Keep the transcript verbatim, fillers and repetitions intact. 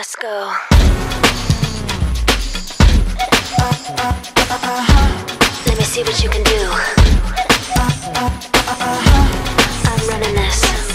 Let's go. Let me see what you can do. I'm running this.